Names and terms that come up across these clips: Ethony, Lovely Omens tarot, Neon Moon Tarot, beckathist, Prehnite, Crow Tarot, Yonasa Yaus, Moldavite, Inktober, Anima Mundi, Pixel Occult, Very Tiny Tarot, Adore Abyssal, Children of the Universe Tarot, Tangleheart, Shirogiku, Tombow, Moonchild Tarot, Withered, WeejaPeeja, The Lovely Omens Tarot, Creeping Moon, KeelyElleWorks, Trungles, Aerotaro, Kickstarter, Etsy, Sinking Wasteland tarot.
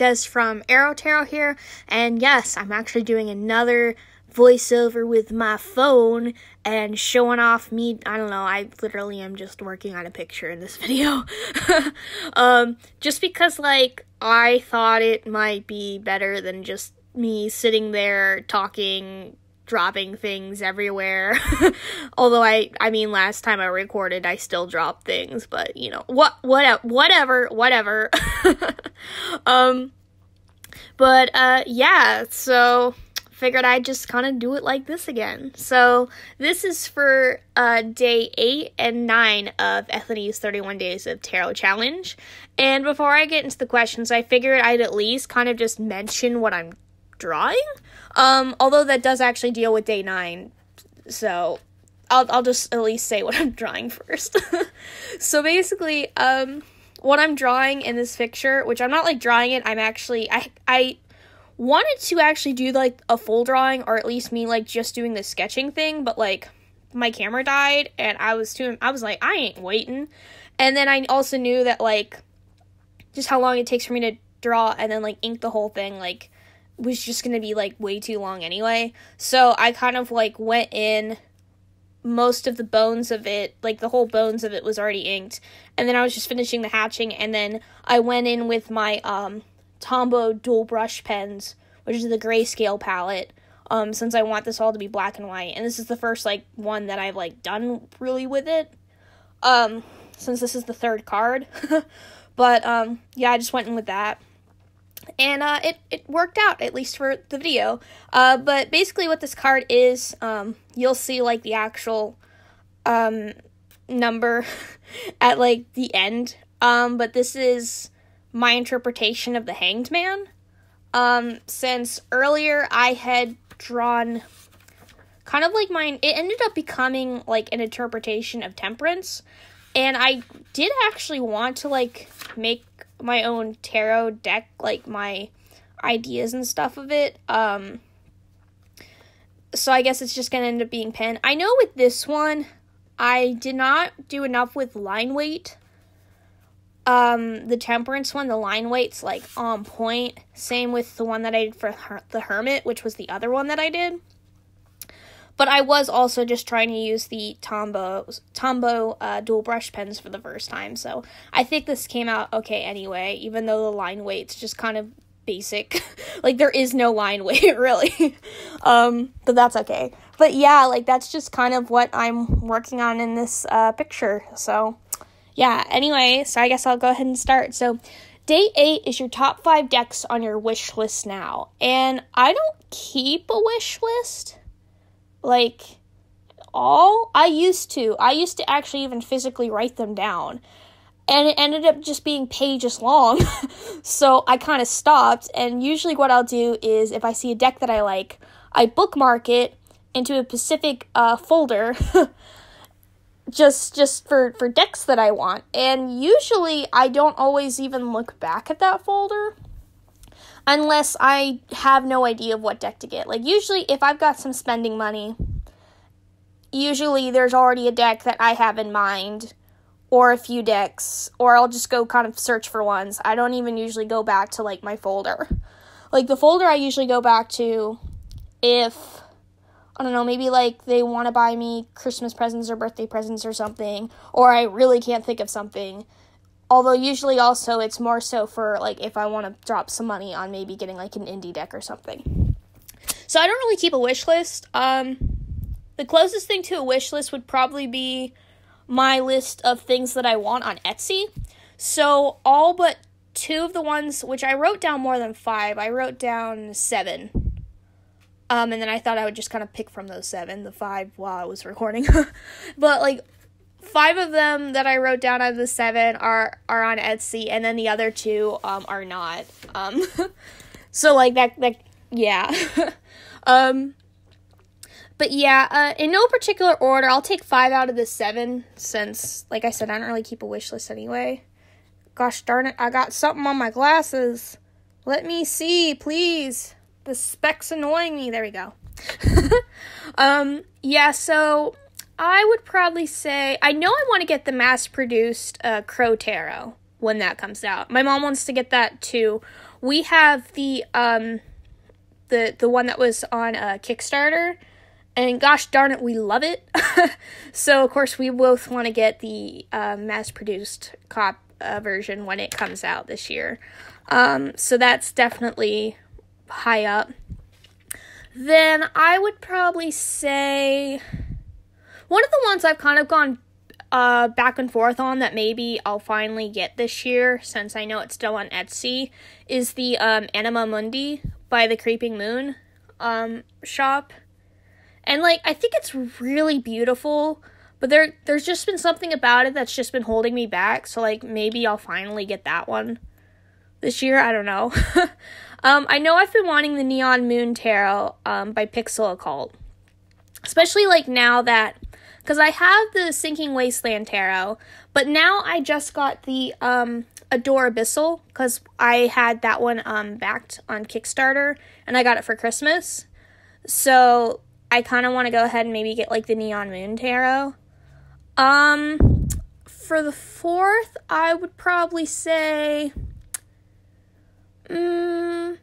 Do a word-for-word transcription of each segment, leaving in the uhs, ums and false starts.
Des from Aerotaro here, and yes, I'm actually doing another voiceover with my phone and showing off me. I don't know, I literally am just working on a picture in this video. um, just because, like, I thought it might be better than just me sitting there talking, dropping things everywhere. Although I, I mean, last time I recorded, I still dropped things, but you know, what, what, whatever, whatever. um, but, uh, yeah, so figured I'd just kind of do it like this again. So this is for uh, day eight and nine of Ethony's thirty-one Days of Tarot Challenge. And before I get into the questions, I figured I'd at least kind of just mention what I'm drawing. Um, although that does actually deal with day nine. So I'll, I'll just at least say what I'm drawing first. So basically, um, what I'm drawing in this picture, which I'm not like drawing it, I'm actually, I, I, wanted to actually do like a full drawing, or at least me like just doing the sketching thing, but like my camera died and I was too I was like I ain't waiting. And then I also knew that like just how long it takes for me to draw and then like ink the whole thing like was just gonna be like way too long anyway. So I kind of like went in most of the bones of it, like the whole bones of it was already inked, and then I was just finishing the hatching, and then I went in with my um Tombow dual brush pens, which is the grayscale palette, um, since I want this all to be black and white, and this is the first, like, one that I've, like, done really with it, um, since this is the third card, but, um, yeah, I just went in with that, and, uh, it, it worked out, at least for the video, uh, but basically what this card is, um, you'll see, like, the actual, um, number at, like, the end, um, but this is my interpretation of the Hanged Man, um, since earlier I had drawn kind of like mine, it ended up becoming like an interpretation of Temperance, and I did actually want to like make my own tarot deck, like my ideas and stuff of it, um, so I guess it's just gonna end up being pen. I know with this one, I did not do enough with line weight. Um, the Temperance one, the line weight's, like, on point. Same with the one that I did for her the Hermit, which was the other one that I did. But I was also just trying to use the Tombow, Tombow uh, dual brush pens for the first time. So I think this came out okay anyway, even though the line weight's just kind of basic. Like, there is no line weight, really. um, but that's okay. But, yeah, like, that's just kind of what I'm working on in this uh, picture, so yeah, anyway, so I guess I'll go ahead and start. So, day eight is your top five decks on your wish list now. And I don't keep a wish list, like, all. I used to. I used to actually even physically write them down. And it ended up just being pages long. So, I kind of stopped. And usually what I'll do is, if I see a deck that I like, I bookmark it into a specific uh, folder. just just for, for decks that I want, and usually I don't always even look back at that folder unless I have no idea of what deck to get. Like, usually if I've got some spending money, usually there's already a deck that I have in mind, or a few decks, or I'll just go kind of search for ones. I don't even usually go back to, like, my folder. Like, the folder I usually go back to if, I don't know, maybe, like, they want to buy me Christmas presents or birthday presents or something, or I really can't think of something. Although usually also it's more so for, like, if I want to drop some money on maybe getting, like, an indie deck or something. So I don't really keep a wish list. Um, the closest thing to a wish list would probably be my list of things that I want on Etsy. So all but two of the ones, which I wrote down more than five, I wrote down seven. Um, and then I thought I would just kind of pick from those seven, the five, while I was recording. But, like, five of them that I wrote down out of the seven are, are on Etsy, and then the other two, um, are not. Um, so, like, that, that, yeah. um, but, yeah, uh, in no particular order, I'll take five out of the seven, since, like I said, I don't really keep a wish list anyway. Gosh darn it, I got something on my glasses. Let me see, please. The specs annoying me. There we go. um, yeah, so I would probably say, I know I want to get the mass-produced uh, Crow Tarot. when that comes out. My mom wants to get that too. We have the um the the one that was on uh, Kickstarter, and gosh darn it, we love it. So of course we both want to get the uh, mass-produced cop uh, version when it comes out this year. Um, so that's definitely high up. Then I would probably say one of the ones I've kind of gone uh, back and forth on that maybe I'll finally get this year, since I know it's still on Etsy, is the um, Anima Mundi by the Creeping Moon um, shop. And, like, I think it's really beautiful, but there there's just been something about it that's just been holding me back. So, like, maybe I'll finally get that one this year. I don't know. um, I know I've been wanting the Neon Moon Tarot um, by Pixel Occult. Especially, like, now that... because I have the Sinking Wasteland Tarot, but now I just got the um, Adore Abyssal, because I had that one um, backed on Kickstarter, and I got it for Christmas. So... I kind of want to go ahead and maybe get, like, the Neon Moon Tarot. Um, for the fourth, I would probably say, um,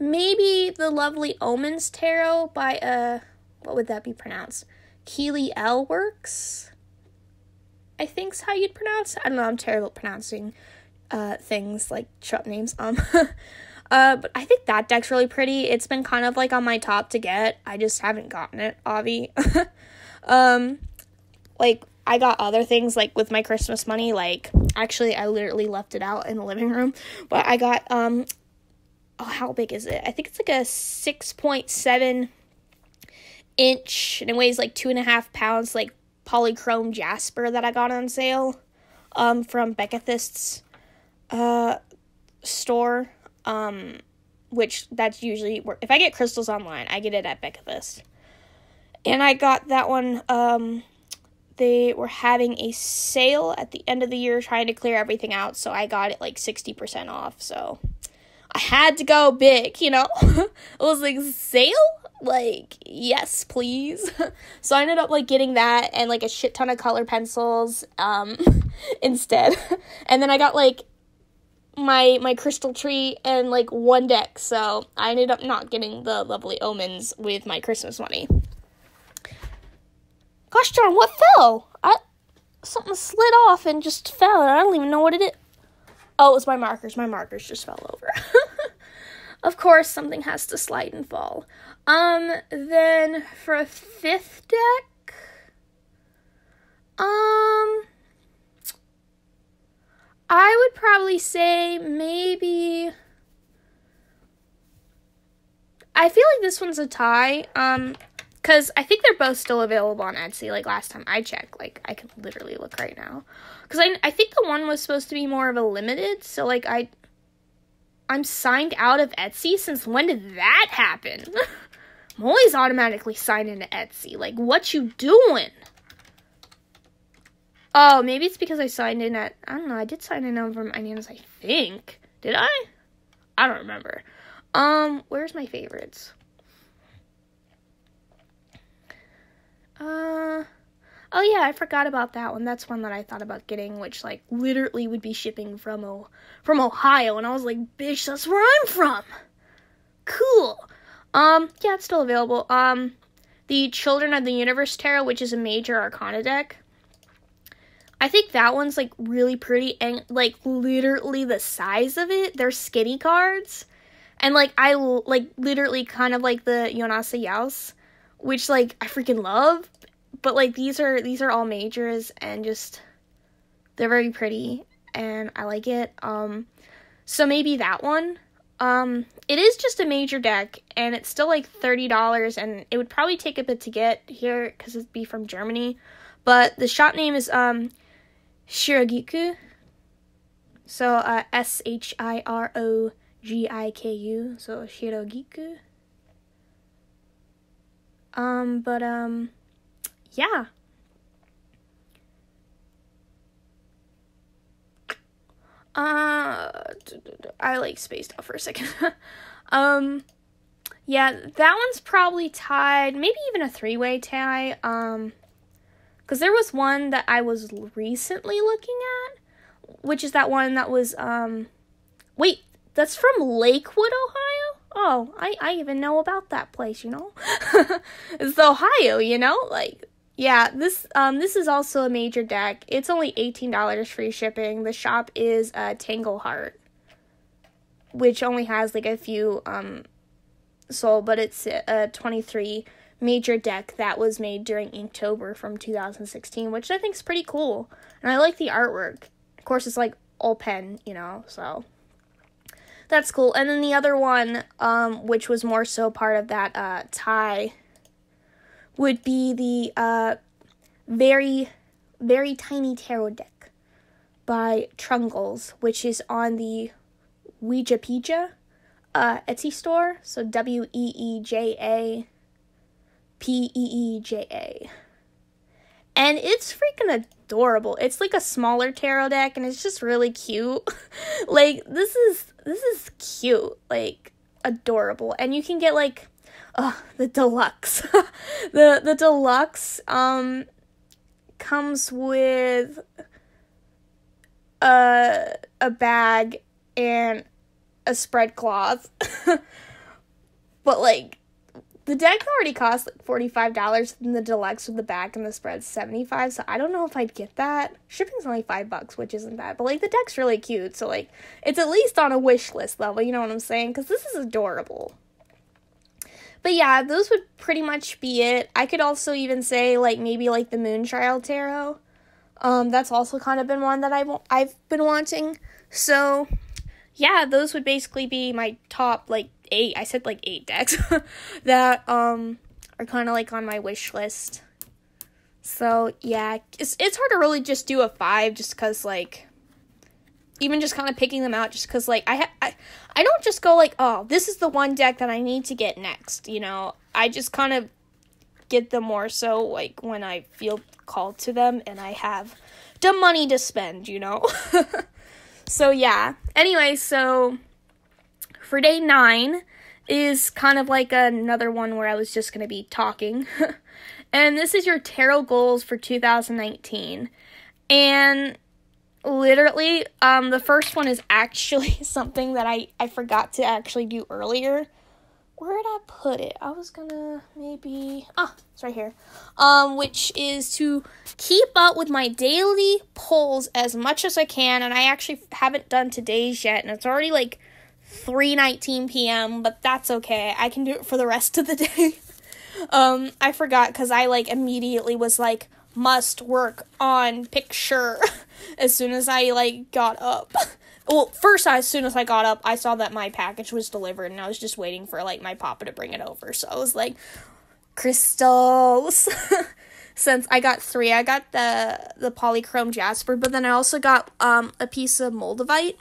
maybe the Lovely Omens Tarot by, uh, what would that be pronounced? KeelyElleWorks, I think's how you'd pronounce it. I don't know, I'm terrible at pronouncing, uh, things, like, shop names, um, Uh, but I think that deck's really pretty. It's been kind of, like, on my top to get. I just haven't gotten it, Avi. um, like, I got other things, like, with my Christmas money. Like, actually, I literally left it out in the living room. But I got, um, oh, how big is it? I think it's, like, a six point seven inch, and it weighs, like, two and a half pounds, like, polychrome jasper that I got on sale, um, from Beckathist's, uh, store. Um, which that's usually, if I get crystals online, I get it at Beckathist. And I got that one, um, they were having a sale at the end of the year trying to clear everything out, so I got it, like, sixty percent off, so I had to go big, you know? I was like, sale? Like, yes, please. So I ended up, like, getting that and, like, a shit ton of color pencils, um, instead. And then I got, like, my my crystal tree and, like, one deck, so I ended up not getting the Lovely Omens with my Christmas money. Gosh darn, what fell? I something slid off and just fell, and I don't even know what it is. Oh, it was my markers. My markers just fell over. Of course, something has to slide and fall. Um, then for a fifth deck, um... I would probably say maybe, I feel like this one's a tie, um, because I think they're both still available on Etsy, like, last time I checked, like, I can literally look right now, because I, I think the one was supposed to be more of a limited, so, like, I, I'm signed out of Etsy. Since when did that happen? I'm always automatically signed into Etsy, like, what you doing? Oh, maybe it's because I signed in at... I don't know, I did sign in over my names, I think. Did I? I don't remember. Um, where's my favorites? Uh, oh yeah, I forgot about that one. That's one that I thought about getting, which, like, literally would be shipping from, o from Ohio. And I was like, bitch, that's where I'm from! Cool! Um, yeah, it's still available. Um, the Children of the Universe Tarot, which is a major arcana deck. I think that one's, like, really pretty, and, like, literally the size of it, they're skinny cards, and, like, I, like, literally kind of like the Yonasa Yaus, which, like, I freaking love, but, like, these are, these are all majors, and just, they're very pretty, and I like it, um, so maybe that one, um, it is just a major deck, and it's still, like, thirty dollars, and it would probably take a bit to get here, because it'd be from Germany, but the shop name is, um, Shirogiku, so uh, S H I R O G I K U, so Shirogiku, um, but, um, yeah, uh, I, like, spaced out for a second, um, yeah, that one's probably tied, maybe even a three-way tie, um, because there was one that I was recently looking at, which is that one that was, um, wait, that's from Lakewood, Ohio? Oh, I, I even know about that place, you know? It's Ohio, you know? Like, yeah, this, um, this is also a major deck. It's only eighteen dollars free shipping. The shop is, uh, Tangleheart, which only has, like, a few, um, sold, but it's a twenty-three major deck that was made during Inktober from two thousand sixteen, which I think is pretty cool, and I like the artwork. Of course, it's, like, all pen, you know, so that's cool. And then the other one, um, which was more so part of that, uh, tie, would be the, uh, Very, Very Tiny Tarot deck by Trungles, which is on the WeejaPeeja, uh, Etsy store, so W E E J A P E E J A, and it's freaking adorable. It's like a smaller tarot deck, and it's just really cute. Like, this is this is cute, like, adorable. And you can get, like, uh the deluxe. the the deluxe um comes with a a bag and a spread cloth. But, like, the deck already costs, like, forty-five dollars, and the deluxe with the back and the spread's seventy-five dollars, so I don't know if I'd get that. Shipping's only five bucks, which isn't bad, but, like, the deck's really cute, so, like, it's at least on a wish list level, you know what I'm saying? Because this is adorable. But, yeah, those would pretty much be it. I could also even say, like, maybe, like, the Moonchild Tarot. Um, that's also kind of been one that I've, I've been wanting. So, yeah, those would basically be my top, like, eight, I said like eight decks that um are kind of like on my wish list. So yeah, it's, it's hard to really just do a five, just because, like, even just kind of picking them out, just because, like, I, ha- I I don't just go like, oh, this is the one deck that I need to get next, you know. I just kind of get them more so like when I feel called to them and I have the money to spend, you know. So yeah, anyway, so for day nine is kind of like another one where I was just going to be talking. And this is your tarot goals for two thousand nineteen. And literally, um, the first one is actually something that I, I forgot to actually do earlier. Where did I put it? I was going to maybe... Ah, oh, it's right here. Um, which is to keep up with my daily polls as much as I can. And I actually haven't done today's yet. And it's already like three nineteen p.m., but that's okay. I can do it for the rest of the day. um, I forgot because I, like, immediately was, like, must work on picture as soon as I, like, got up. Well, first, as soon as I got up, I saw that my package was delivered, and I was just waiting for, like, my papa to bring it over. So I was like, crystals. Since I got three, I got the, the polychrome jasper, but then I also got um a piece of moldavite,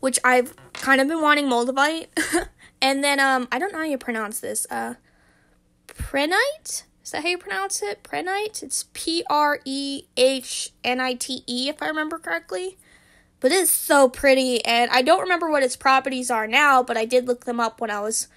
which I've kind of been wanting moldavite. And then, um, I don't know how you pronounce this. Uh, Prehnite? Is that how you pronounce it? Prehnite? It's P R E H N I T E, if I remember correctly. But it's so pretty, and I don't remember what its properties are now, but I did look them up when I was...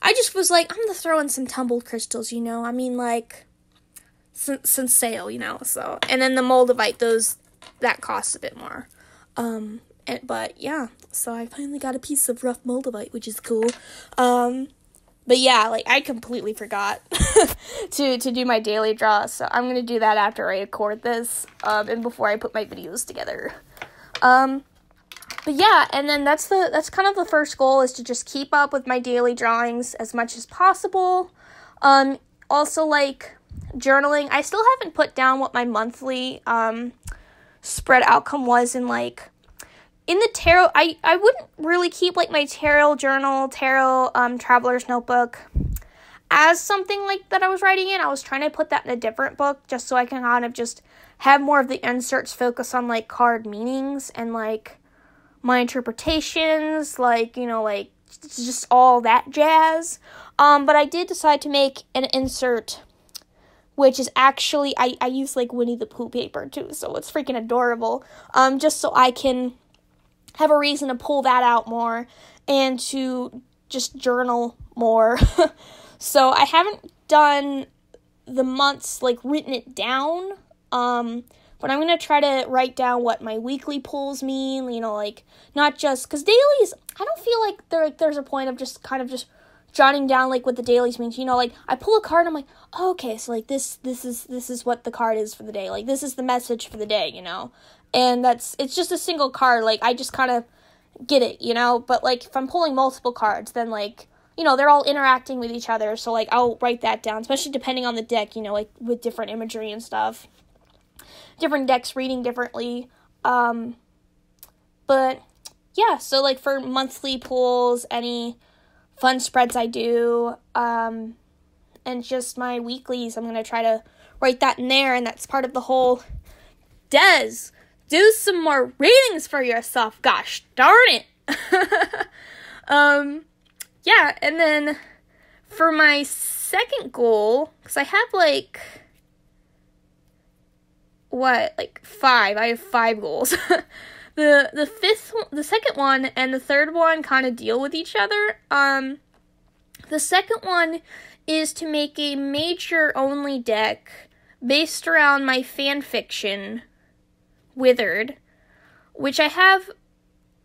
I just was like, I'm gonna throw in some tumbled crystals, you know? I mean, like, since, since sale, you know? So, and then the moldavite, those, that costs a bit more. Um... And, but yeah, so I finally got a piece of rough moldavite, which is cool. Um, but yeah, like, I completely forgot to, to do my daily draw, so I'm going to do that after I record this, um, and before I put my videos together. Um, but yeah, and then that's the, that's kind of the first goal, is to just keep up with my daily drawings as much as possible. Um, also, like, journaling. I still haven't put down what my monthly, um, spread outcome was in, like, in the tarot, I, I wouldn't really keep, like, my tarot journal, tarot, um, traveler's notebook as something, like, that I was writing in. I was trying to put that in a different book just so I can kind of just have more of the inserts focus on, like, card meanings and, like, my interpretations, like, you know, like, just all that jazz. Um, but I did decide to make an insert, which is actually, I, I use, like, Winnie the Pooh paper, too, so it's freaking adorable, um, just so I can have a reason to pull that out more and to just journal more. So I haven't done the months, like, written it down, Um, but I'm going to try to write down what my weekly pulls mean, you know, like, not just, because dailies, I don't feel like, there, like there's a point of just kind of just jotting down, like, what the dailies means, you know, like, I pull a card, and I'm like, oh, okay, so, like, this, this is, this is what the card is for the day, like, this is the message for the day, you know, and that's, it's just a single card, like, I just kind of get it, you know, but, like, if I'm pulling multiple cards, then, like, you know, they're all interacting with each other, so, like, I'll write that down, especially depending on the deck, you know, like, with different imagery and stuff, different decks reading differently, um, but, yeah, so, like, for monthly pulls, any fun spreads I do, um, and just my weeklies, I'm going to try to write that in there, and that's part of the whole, Des, do some more readings for yourself, gosh darn it, um, yeah, and then for my second goal, because I have, like, what, like, five, I have five goals, The the fifth, the second one and the third one kind of deal with each other. Um, the second one is to make a major only deck based around my fan fiction, Withered, which I have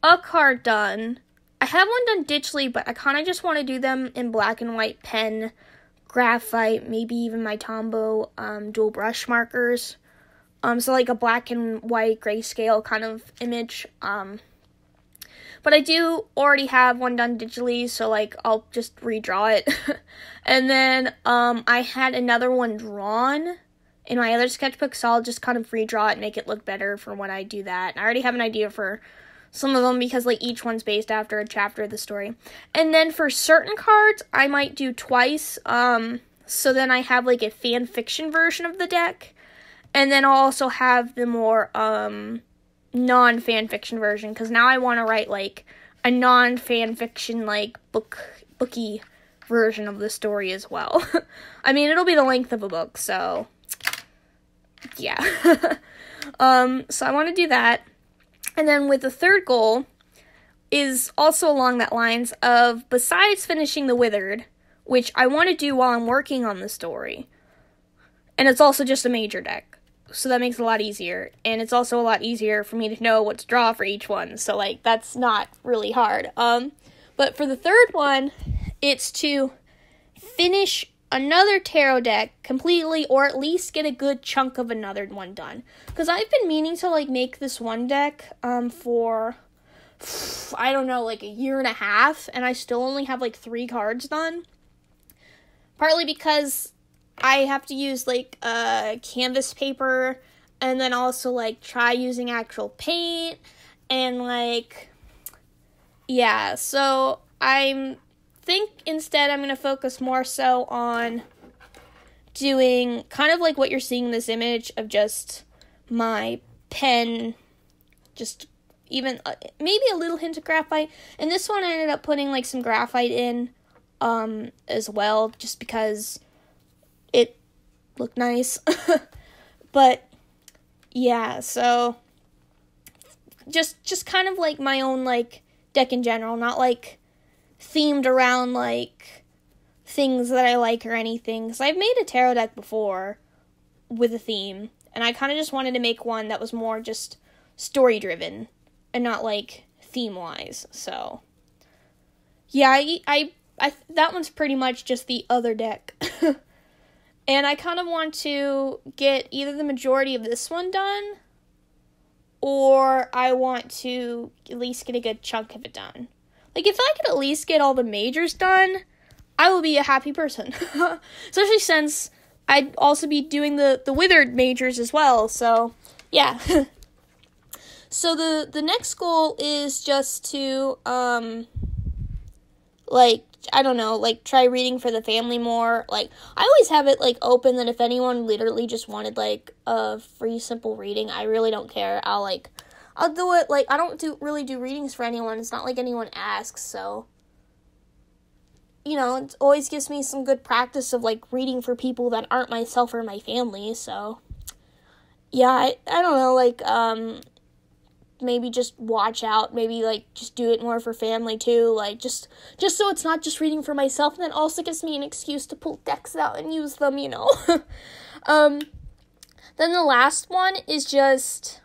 a card done. I have one done digitally, but I kind of just want to do them in black and white pen, graphite, maybe even my Tombow um, dual brush markers. Um, so, like, a black and white grayscale kind of image, um, but I do already have one done digitally, so, like, I'll just redraw it, and then, um, I had another one drawn in my other sketchbook, so I'll just kind of redraw it and make it look better for when I do that, and I already have an idea for some of them, because, like, each one's based after a chapter of the story, and then for certain cards, I might do twice, um, so then I have, like, a fan fiction version of the deck. And then I'll also have the more, um, non-fanfiction version, because now I want to write, like, a non-fanfiction, like, book, booky version of the story as well. I mean, it'll be the length of a book, so, yeah. um, so I want to do that. And then with the third goal is also along that lines of, besides finishing The Withered, which I want to do while I'm working on the story, and it's also just a major deck, so that makes it a lot easier, and it's also a lot easier for me to know what to draw for each one, so, like, that's not really hard, um, but for the third one, it's to finish another tarot deck completely, or at least get a good chunk of another one done, because I've been meaning to, like, make this one deck, um, for, I don't know, like, a year and a half, and I still only have, like, three cards done, partly because I have to use, like, uh, canvas paper, and then also, like, try using actual paint, and, like, yeah, so I think instead I'm going to focus more so on doing kind of like what you're seeing in this image of just my pen, just even, uh, maybe a little hint of graphite, and this one I ended up putting, like, some graphite in, um, as well, just because it looked nice, but, yeah, so, just, just kind of, like, my own, like, deck in general, not, like, themed around, like, things that I like or anything, because I've made a tarot deck before with a theme, and I kind of just wanted to make one that was more just story-driven, and not, like, theme-wise, so, yeah, I, I, I, that one's pretty much just the other deck. And I kind of want to get either the majority of this one done, or I want to at least get a good chunk of it done. Like, if I could at least get all the majors done, I will be a happy person. Especially since I'd also be doing the, the Withered majors as well, so, yeah. So the, the next goal is just to, um, like, I don't know, like, try reading for the family more, like, I always have it, like, open that if anyone literally just wanted, like, a free simple reading, I really don't care, I'll, like, I'll do it, like, I don't do really do readings for anyone, it's not like anyone asks, so, you know, it always gives me some good practice of, like, reading for people that aren't myself or my family, so, yeah, I, I don't know, like, um, maybe just watch out, maybe, like, just do it more for family, too, like, just, just so it's not just reading for myself, and then also gives me an excuse to pull decks out and use them, you know, um, Then the last one is just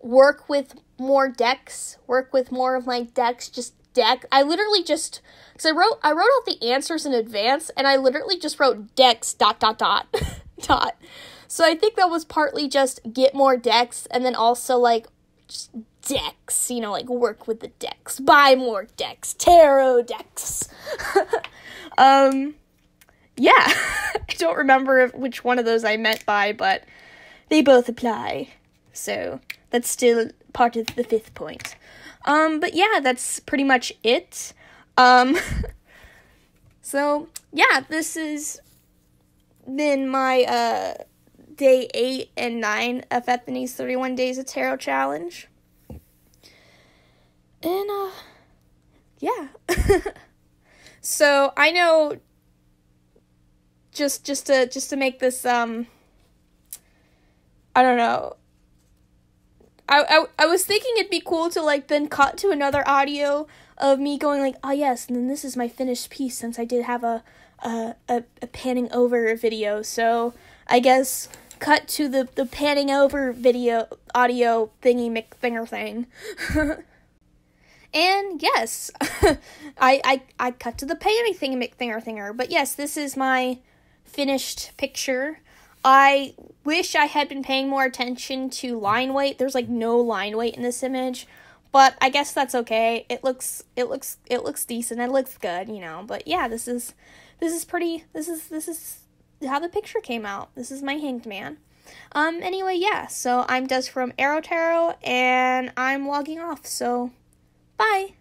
work with more decks, work with more of my decks, just deck. I literally just, because I wrote, I wrote out the answers in advance, and I literally just wrote decks dot dot dot dot. So I think that was partly just get more decks, and then also like just decks, you know, like work with the decks, buy more decks, tarot decks. um, yeah, I don't remember which one of those I meant by, but they both apply. So that's still part of the fifth point. Um, but yeah, that's pretty much it. Um, so yeah, this has been my, uh, day eight and nine of Ethony's thirty-one Days of Tarot Challenge. And, uh, yeah. So I know just, just to, just to make this, um, I don't know. I, I, I was thinking it'd be cool to, like, then cut to another audio of me going, like, oh, yes, and then this is my finished piece, since I did have a a, a, a panning over video. So I guess cut to the, the panning over video, audio thingy McThinger thing. And, yes, I, I, I cut to the panning thingy McThinger thinger. But, yes, this is my finished picture. I wish I had been paying more attention to line weight. There's like no line weight in this image, but I guess that's okay. It looks, it looks, it looks decent. It looks good, you know, but yeah, this is, this is pretty, this is, this is how the picture came out. This is my Hanged Man. Um, anyway, yeah, so I'm Des from Aerotaro, and I'm logging off, so bye.